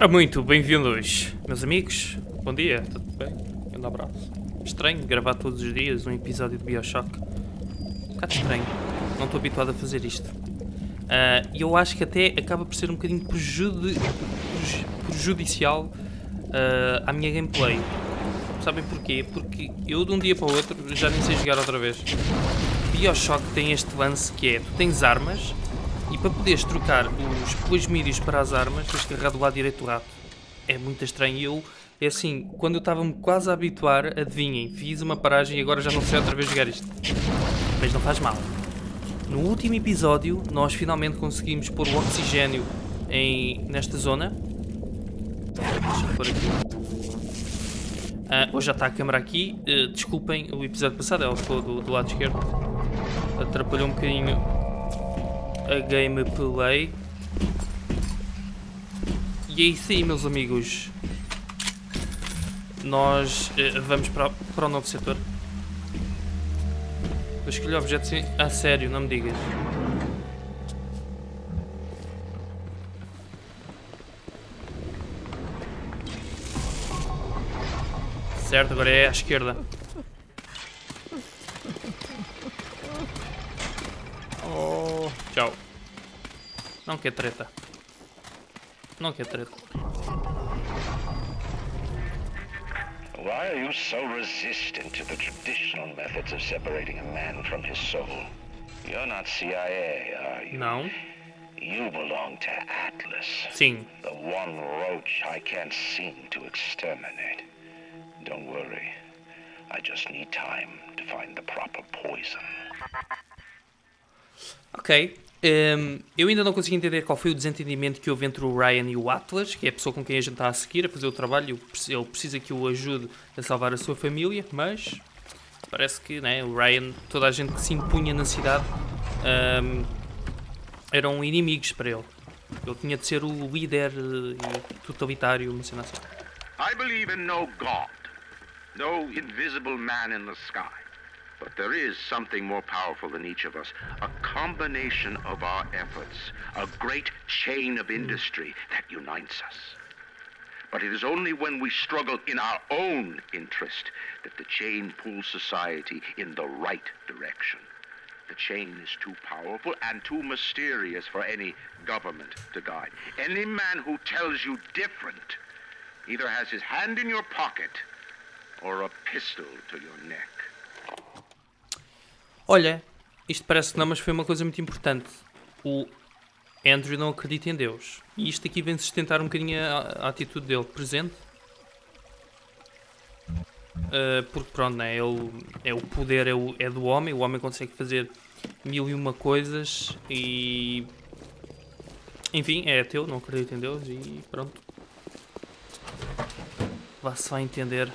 Ora muito, bem-vindos, meus amigos. Bom dia, tudo bem? Um abraço. Estranho gravar todos os dias um episódio de BioShock. Um bocado estranho, não estou habituado a fazer isto. E eu acho que até acaba por ser um bocadinho prejudicial à minha gameplay. Sabem porquê? Porque eu de um dia para o outro já nem sei jogar outra vez. BioShock tem este lance que é, tu tens armas, e para poderes trocar os plasmídeos para as armas, tens que agarrar do lado direito do rato. É muito estranho. É assim, quando eu estava-me quase a habituar, adivinhem, fiz uma paragem e agora já não sei outra vez jogar isto. Mas não faz mal. No último episódio, nós finalmente conseguimos pôr o oxigênio nesta zona. Deixa-me pôr aqui. Hoje já está a câmera aqui. Desculpem, o episódio passado ela ficou do lado esquerdo. Atrapalhou um bocadinho a gameplay. E é isso aí, meus amigos. Nós vamos para o novo setor. Eu escolhi objetos a sério, não me digas. Certo, agora é à esquerda. Tchau. Não quer treta. Não quer treta. Why are you so resistant to the traditional methods of separating a man from his soul? You're not CIA, are you? No. You belong to Atlas. Sim. The one roach I can't seem to exterminate. Don't worry. I just need time to find the proper poison. Ok, eu ainda não consegui entender qual foi o desentendimento que houve entre o Ryan e o Atlas, que é a pessoa com quem a gente está a seguir, a fazer o trabalho. Ele precisa que o ajude a salvar a sua família, mas parece que, né, o Ryan, toda a gente que se impunha na cidade, eram inimigos para ele. Ele tinha de ser o líder totalitário, uma cena assim. I believe in no God, no invisible man in the sky. But there is something more powerful than each of us, a combination of our efforts, a great chain of industry that unites us. But it is only when we struggle in our own interest that the chain pulls society in the right direction. The chain is too powerful and too mysterious for any government to guide. Any man who tells you different either has his hand in your pocket or a pistol to your neck. Olha, isto parece que não, mas foi uma coisa muito importante. O Andrew não acredita em Deus. E isto aqui vem sustentar um bocadinho a atitude dele. Presente. Porque pronto, né, ele, o poder é do homem. O homem consegue fazer mil e uma coisas e... Enfim, é ateu, não acredita em Deus e pronto. Vá-se lá entender.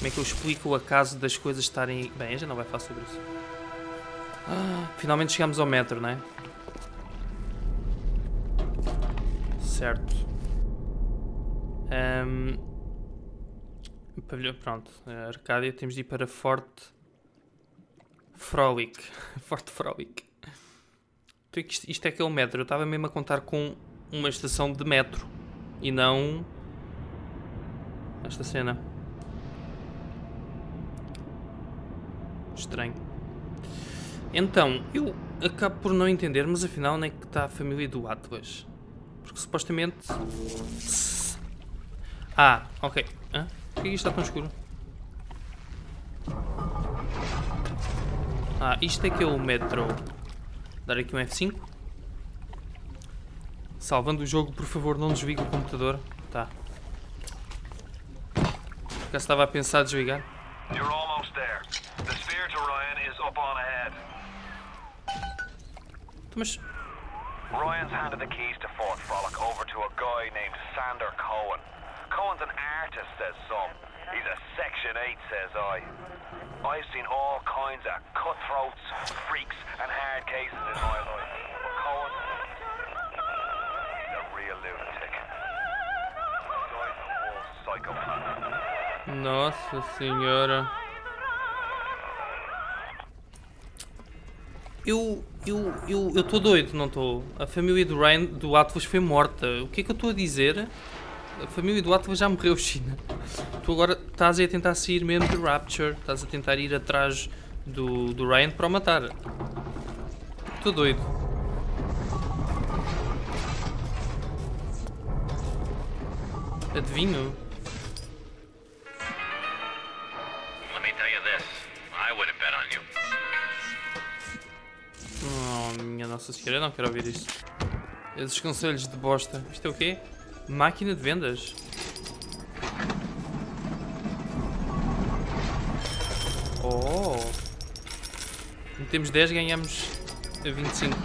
Como é que eu explico o acaso das coisas estarem... Bem, já não vai falar sobre isso. Finalmente chegamos ao metro, não é? Certo. Pronto, Arcadia, temos de ir para Forte Frolic. Forte Frolic. Isto é que é o metro. Eu estava mesmo a contar com uma estação de metro. E não... esta cena. Estranho. Então, eu acabo por não entender, mas afinal onde é que está a família do Atlas? Porque supostamente... Ah, ok. Hã? Por que isto está tão escuro? Ah, isto é que é o metro. Dar aqui um F5. Salvando o jogo, por favor, não desligue o computador. Tá. Já estava a pensar desligar. Mas... Ryan's handed the keys to Forte Frolic over to a guy named Sander Cohen. Cohen's an artist, says some. He's a Section 8, says I. I've seen all kinds of cutthroats, freaks, and hard cases in my life. But Cohen, he's a real lunatic. He died in a war psychopath. Nossa Senhora. Eu estou doido, não estou? A família do Ryan, do Atlas, foi morta. O que é que eu estou a dizer? A família do Atlas já morreu, China. Tu agora estás a tentar sair mesmo de Rapture. Estás a tentar ir atrás do Ryan para o matar. Estou doido. Adivinho? Oh, minha nossa senhora, eu não quero ouvir isto. Esses conselhos de bosta. Isto é o quê? Máquina de vendas? Oh! Metemos 10, ganhamos 25.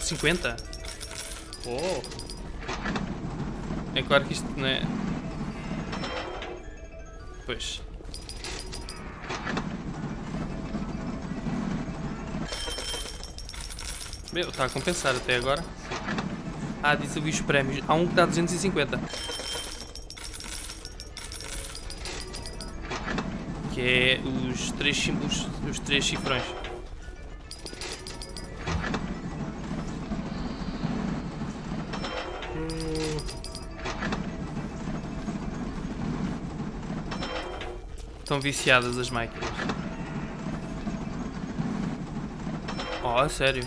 50? Oh! É claro que isto não é... Pois... Meu, está a compensar até agora. Ah, disse ali os prémios. Há um que dá 250. Que é os 3 símbolos, os 3 cifrões. Estão viciadas as máquinas. Oh, é sério.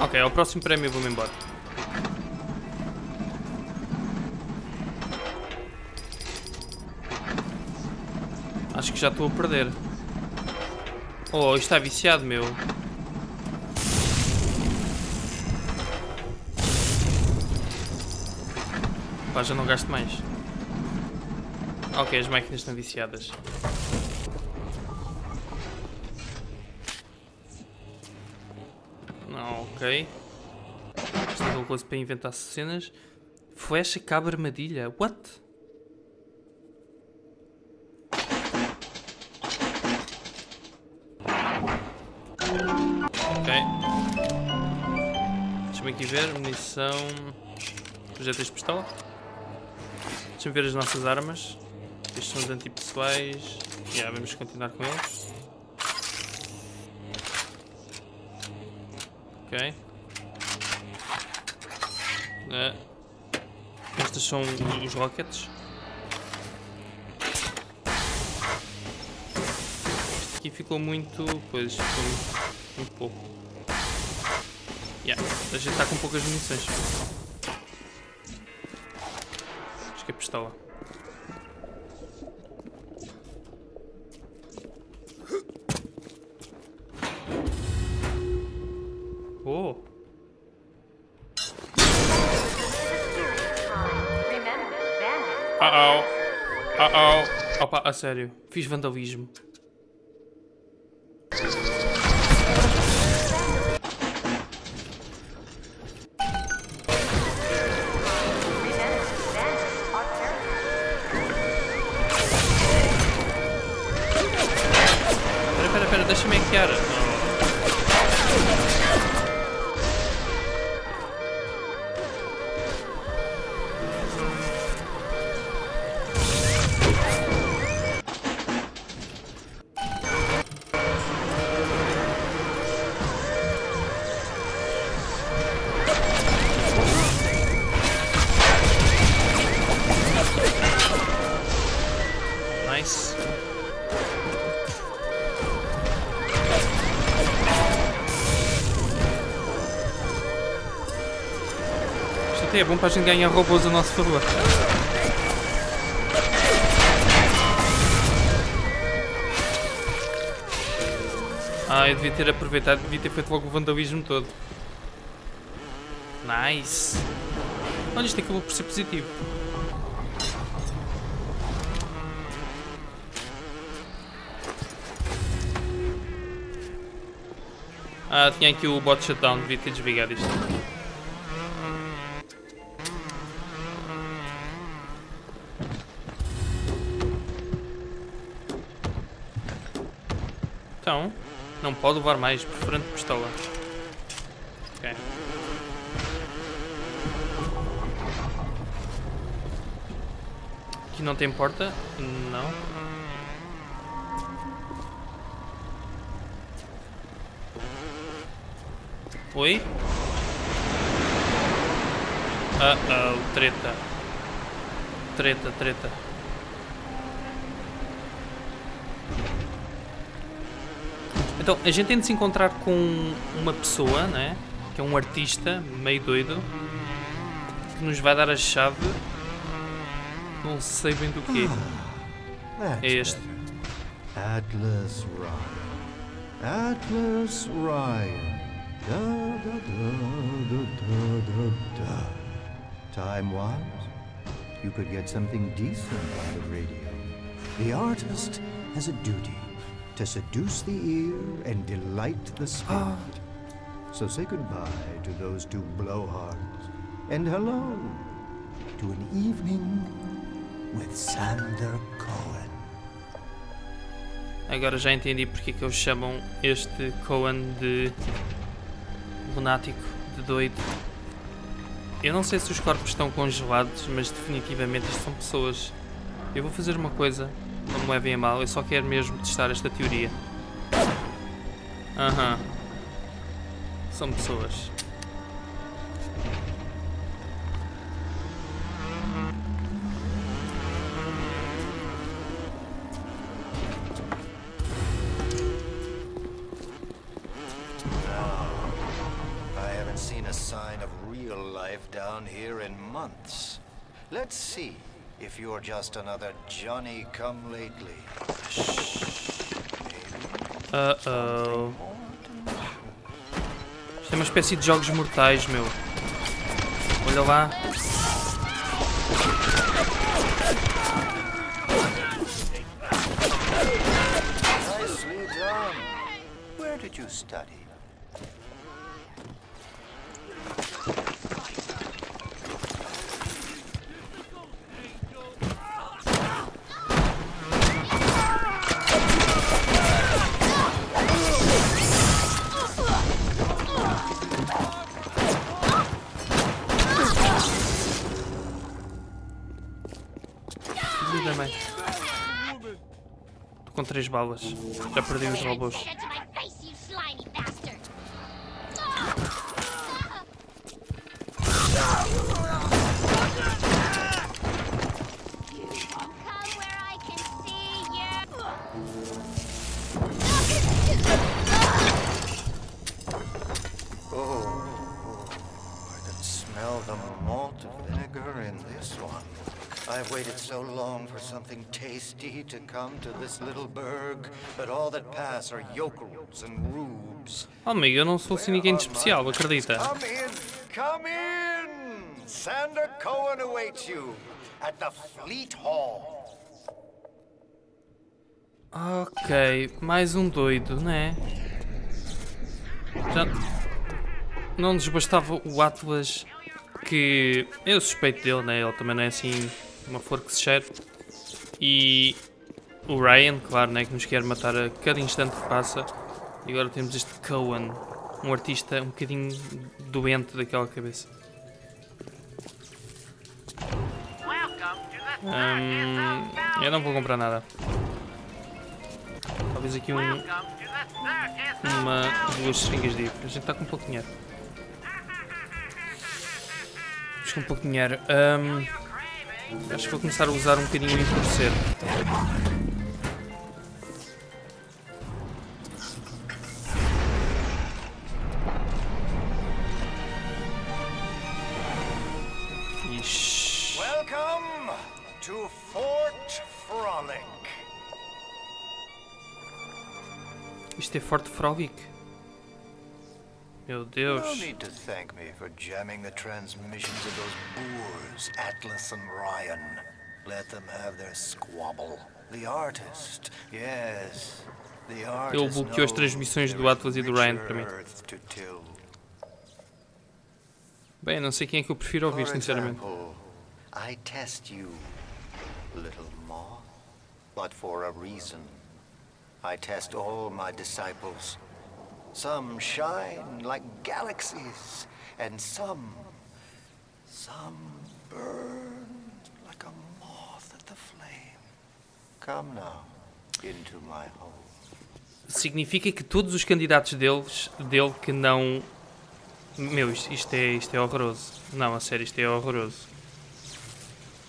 Ok, ao próximo prémio vou-me embora. Acho que já estou a perder. Oh, isto está viciado, meu. Pá, já não gasto mais. Ok, as máquinas estão viciadas. Ok. Isto é uma coisa para inventar cenas. Flecha cabe armadilha. What? Ok. Deixa-me aqui ver. Munição. Projeto de pistola. Deixa-me ver as nossas armas. Estes são os antipessoais. Já, vamos continuar com eles. Ok. Estas são os rockets. Este aqui ficou muito... Pois, ficou muito pouco. Yeah, a gente está com poucas munições. Acho que é pistola. Opa, a sério, fiz vandalismo. Pera, deixa-me hackear. É bom para a gente ganhar robôs a nosso favor. Ah, eu devia ter aproveitado, devia ter feito logo o vandalismo todo. Nice. Olha, isto acabou por ser positivo. Ah, tinha aqui o bot shutdown, devia ter desligado isto. Então, não pode levar mais, preferente pistola. Ok. Aqui não tem porta? Não. Oi? Uh-oh, treta. Treta, treta. Então, a gente tem de se encontrar com uma pessoa, né? Que é um artista meio doido, que nos vai dar a chave. Não sei bem do quê. É este. Atlas Ryan. Atlas Ryan. Da, da, da, da, da, da. Time was, you could get something decent out of radio. The artist has a duty to seduce the ear and delight the spirit. So say goodbye to those two blowhards and hello to an evening with Sander Cohen. Agora já entendi porque que eles chamam este Cohen de lunático, de doido. Eu não sei se os corpos estão congelados, mas definitivamente isto são pessoas. Eu vou fazer uma coisa. Não me levem a mal, eu só quero mesmo testar esta teoria. Aham. São pessoas. I haven't seen a sign of real life down here in months. Let's see. If you're just another Johnny come lately. Uh-oh. Isto é uma espécie de jogos mortais, meu. Olha lá. Nicely done. Where did you study? Com 3 balas. Já perdi os robôs. I've waited so long for something tasty to come to this little burg, but all that pass are yokels and rubes. Oh, amigo, eu não sou assim ninguém de especial, acredita? Come in, Sander Cohen awaits you at the Fleet Hall. Ok, mais um doido, né? Já não nos bastava o Atlas, que eu suspeito dele, né? Ele também não é assim uma flor que se cheira. E o Ryan, claro, né, que nos quer matar a cada instante que passa. E agora temos este Cohen, um artista um bocadinho doente daquela cabeça. Eu não vou comprar nada. Talvez aqui duas seringas de hipo. A gente está com pouco dinheiro. Vamos com pouco dinheiro. Acho que vou começar a usar um bocadinho e enfurecer. Ixi. Welcome to Forte Frolic. Isto é Forte Frolic? Meu Deus. You need to thank me for jamming the transmissions of those boors, Atlas and Ryan. Let them have their squabble. The artist, yes. The artist. Ele bloqueou as transmissões do Atlas e do Ryan para mim. Bem, não sei quem é que eu prefiro ouvir, sinceramente. I test you, little moth, but for a reason. I test all my disciples. Some shine like galaxies, and some burn like a moth at the flame. Significa que todos os candidatos dele que não... Meu, isto é horroroso. Não, a sério, isto é horroroso.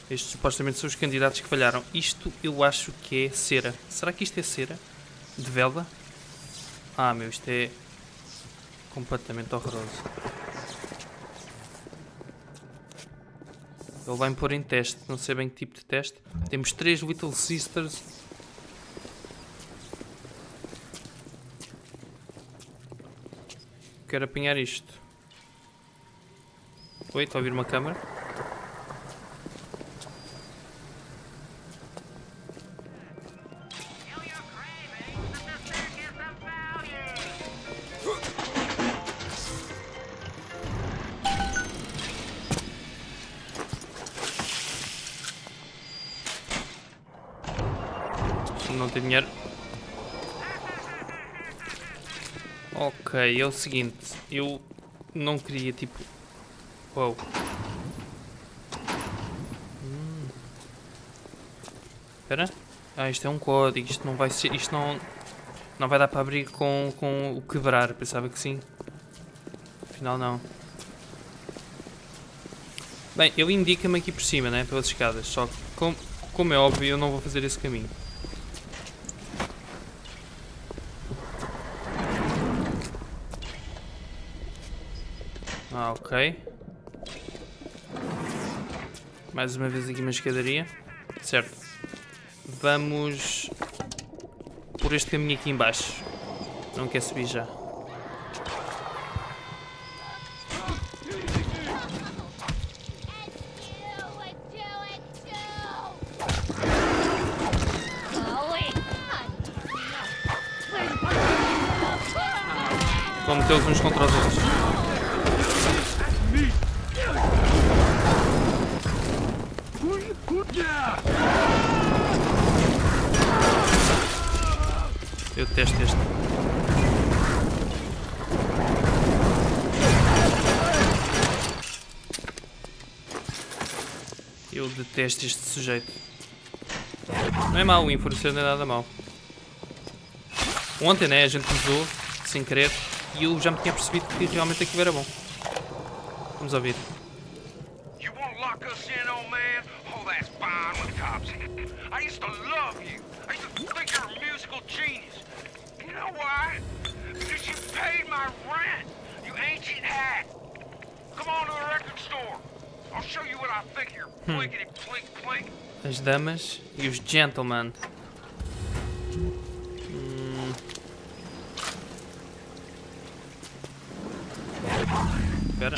Estes supostamente são os candidatos que falharam. Isto eu acho que é cera. Será que isto é cera? De vela? Ah, meu, isto é completamente horroroso. Ele vai me pôr em teste. Não sei bem que tipo de teste. Temos 3 Little Sisters. Quero apanhar isto. Oi, estou a ouvir uma câmera. Não tem dinheiro. Ok, é o seguinte, eu não queria, tipo... Uau. Espera. Ah, isto é um código, isto não vai ser... Isto não vai dar para abrir com o quebrar, pensava que sim. Afinal não. Bem, ele indica-me aqui por cima, né, pelas escadas, só que como é óbvio eu não vou fazer esse caminho. Ah, ok. Mais uma vez aqui uma escadaria. Certo. Vamos por este caminho aqui embaixo. Não quer subir já. Vão meter-os uns contra os outros. Eu testo este. Eu detesto este sujeito. Não é mau, o enfurecer não é nada mau. Ontem, né, a gente usou, sem querer, e eu já me tinha percebido que realmente aquilo era bom. Vamos ouvir. As damas e os gentlemen. Espera.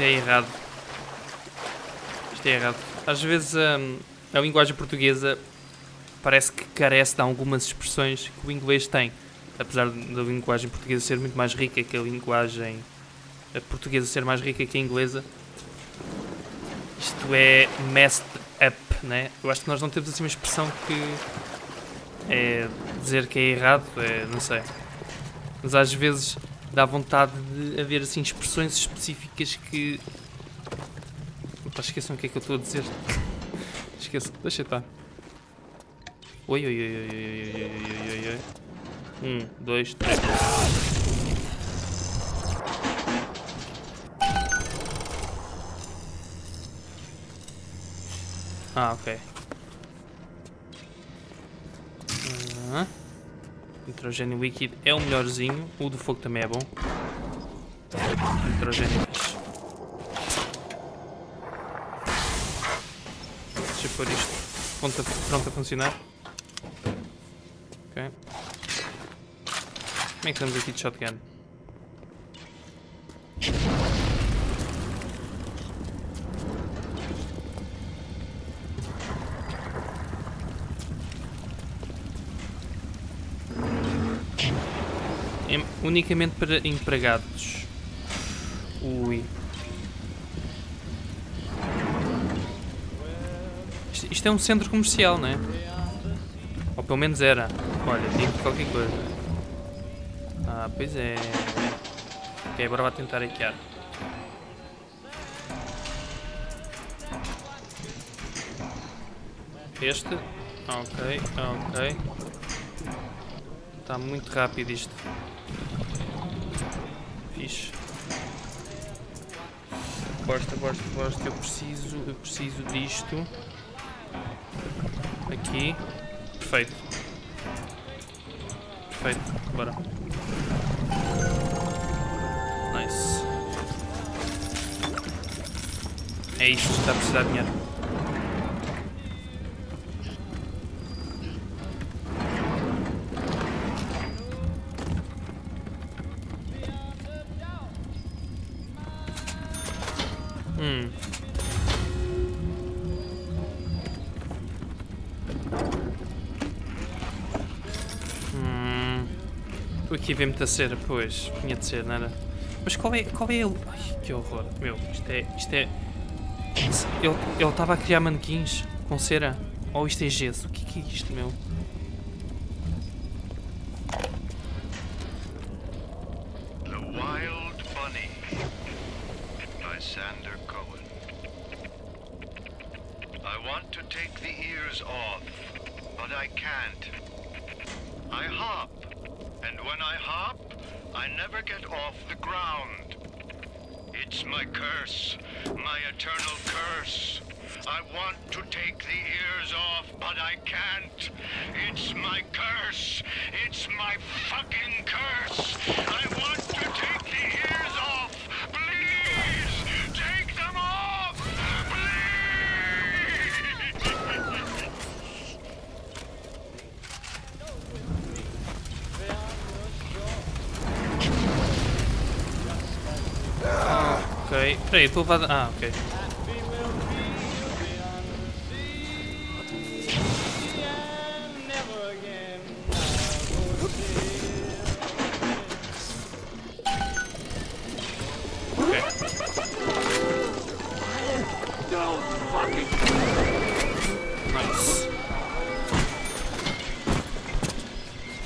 É errado. Isto é errado. Às vezes a linguagem portuguesa parece que carece de algumas expressões que o inglês tem. Apesar da linguagem portuguesa ser muito mais rica que a linguagem... A portuguesa ser mais rica que a inglesa. Isto é messed up, né? Eu acho que nós não temos assim uma expressão que... É dizer que é errado, é, não sei. Mas às vezes... Dá vontade de haver assim expressões específicas que... Opa, esqueçam o que é que eu estou a dizer. Esqueçam, deixa eu estar. Oi, oi, oi, oi, oi, oi, oi, oi, oi. 1, 2, 3. Ah, ok. Nitrogênio líquido é o melhorzinho. O do fogo também é bom. Nitrogênio líquido. Deixa eu pôr isto pronto a funcionar. Ok. Como é que estamos aqui de shotgun? Unicamente para empregados. Ui. Isto é um centro comercial, não é? Ou pelo menos era. Olha, digo qualquer coisa. Ah, pois é. Ok, agora vou tentar hackear. Este. Ok, ok. Está muito rápido isto. Fixe. Bosta, bosta, bosta. Eu preciso disto. Aqui. Perfeito. Perfeito. Bora. Nice. É isto. Está a precisar de dinheiro. Aqui vem muita cera, pois, tinha de ser, não era? Mas qual é ele? Ai, que horror, meu, isto é... Ele estava a criar manequins com cera? Oh, isto é gesso, o que é isto, meu? The Wild Bunny, by Sander Cohen. I want to take the ears off, but I can't. I hop. And when I hop, I never get off the ground. It's my curse, my eternal curse. I want to take the ears off, but I can't. It's my curse. It's my fucking curse. I want to take the ears off. Please, take them off. Please. Ok, peraí, estou levado. Ah, ok. Ok. Nice.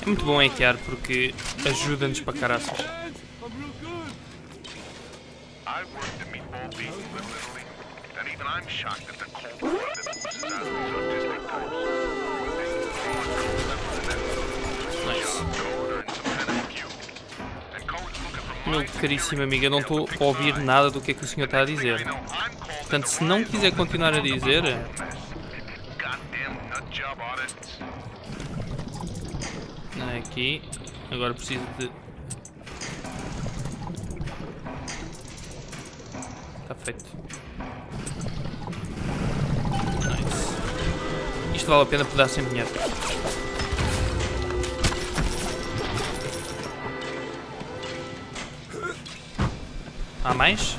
É muito bom hackear porque ajuda-nos para caraças. I worked the meatball beat liberally, and even I'm shocked at the cold-blooded loses out of these autistic types. Meu caríssimo amigo, eu não estou a ouvir nada do que é que o senhor está a dizer. Portanto, se não quiser continuar a dizer... Aqui, agora preciso de... Feito. Nice. Isto vale a pena por dar sem dinheiro. Há mais?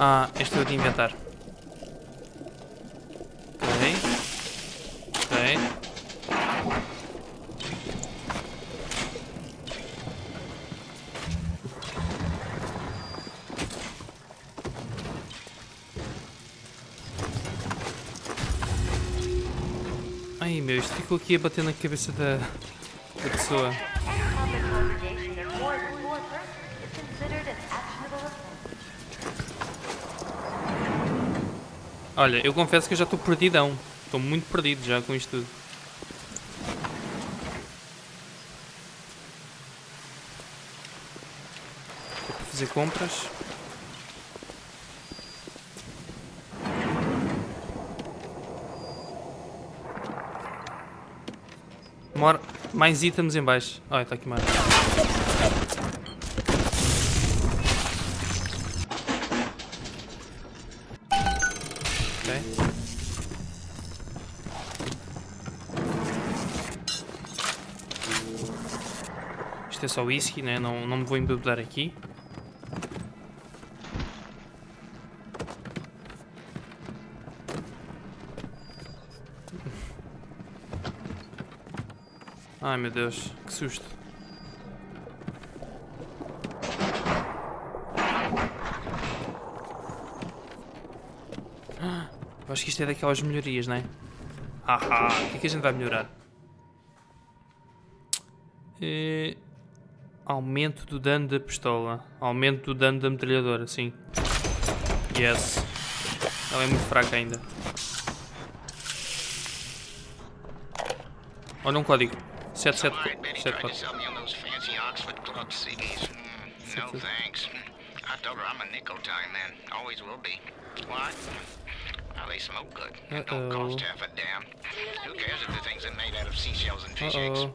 Ah, este eu tinha de inventar. Ai meu, isto ficou aqui a bater na cabeça da pessoa. Olha, eu confesso que eu já estou perdidão. Estou muito perdido já com isto tudo. Estou para fazer compras. Mais itens em baixo. Olha, está aqui mais. Ok. Isto é só whisky, né? Não me vou embebedar aqui. Ai meu Deus, que susto. Eu acho que isto é daquelas melhorias, não é? Haha, o que é que a gente vai melhorar? Aumento do dano da pistola. Aumento do dano da metralhadora, sim. Yes. Ela é muito fraca ainda. Olha um código. 774. No thanks. I told her I'm a nickel time man. Always will be. Why? How they smoke good. It don't cost half a damn. Who cares if the things are made out of seashells and fish eggs?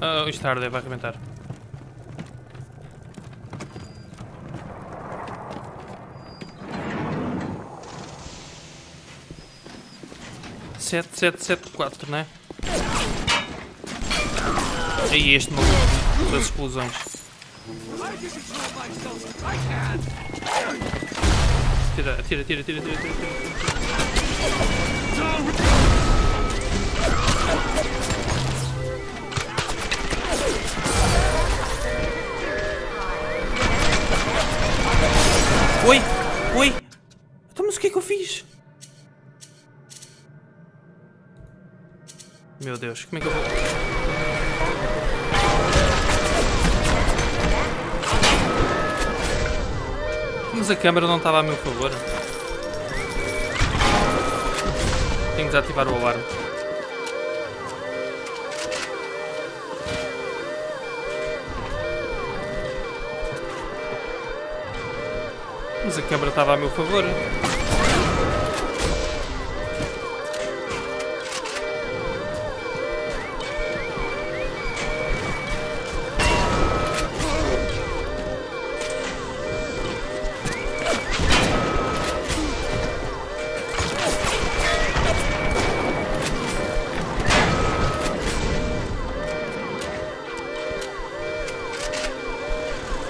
Oh, isto tarde, vai arrebentar. Sete, quatro, né? E este maluco das explosões. Tira. Oi! Oi! Então, mas o que é que eu fiz? Meu Deus, como é que eu vou... Mas a câmera não estava a meu favor. Tenho que desativar o alarme. Mas a câmera estava a meu favor.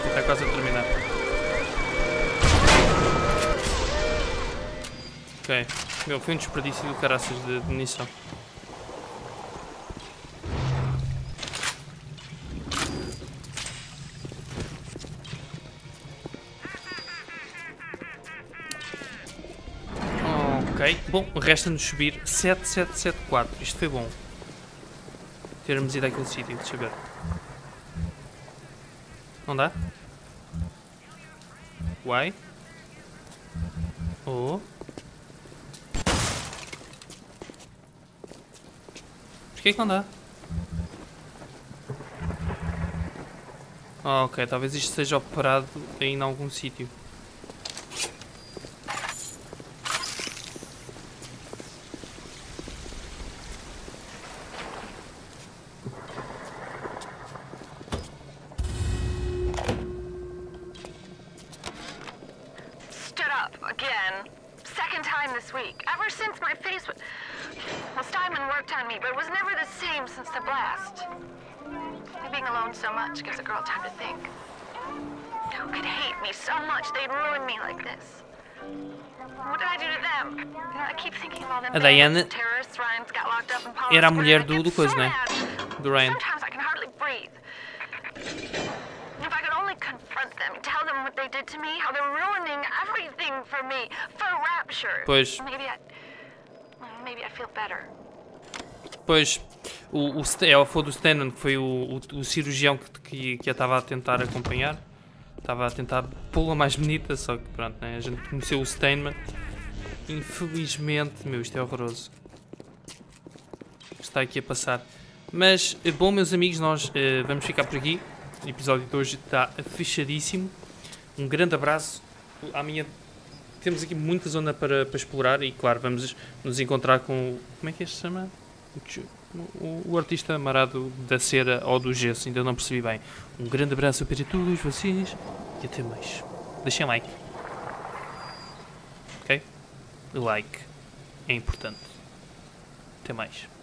Está quase a terminar. Ok, meu, foi um desperdício do caraças de munição. Ok, bom, resta-nos subir 7774, isto foi bom. Termos ido àquele sítio, deixa eu ver. Não dá? Uai? Oh... Porquê que não dá? Oh, ok, talvez isto seja operado em algum sítio. Stood up again. Second time this week. Ever since my face was... Well, Steinman worked on me, but it was never the same since the blast. Being alone so much gives a girl time to think. Who could hate me so much they'd ruin me like this? What did I do to them? I keep thinking about them. A Diana era a mulher do coisa, né? Do Ryan. Sometimes I can hardly breathe. If I could only confront them, tell them what they did to me, how they're ruining everything for me, for Rapture. Pois. Maybe I feel better. Pois, ela foi do Steinman, que foi o cirurgião que a estava a tentar acompanhar. Estava a tentar pô-la mais bonita, só que pronto, né? A gente conheceu o Steinman. Infelizmente, meu, isto é horroroso. Está aqui a passar. Mas, bom, meus amigos, nós vamos ficar por aqui. O episódio de hoje está fechadíssimo. Um grande abraço à minha... Temos aqui muita zona para explorar e, claro, vamos nos encontrar com o... Como é que este se chama? O artista amarado da cera ou do gesso, ainda não percebi bem. Um grande abraço para todos vocês e até mais. Deixem like. Ok? Like é importante. Até mais.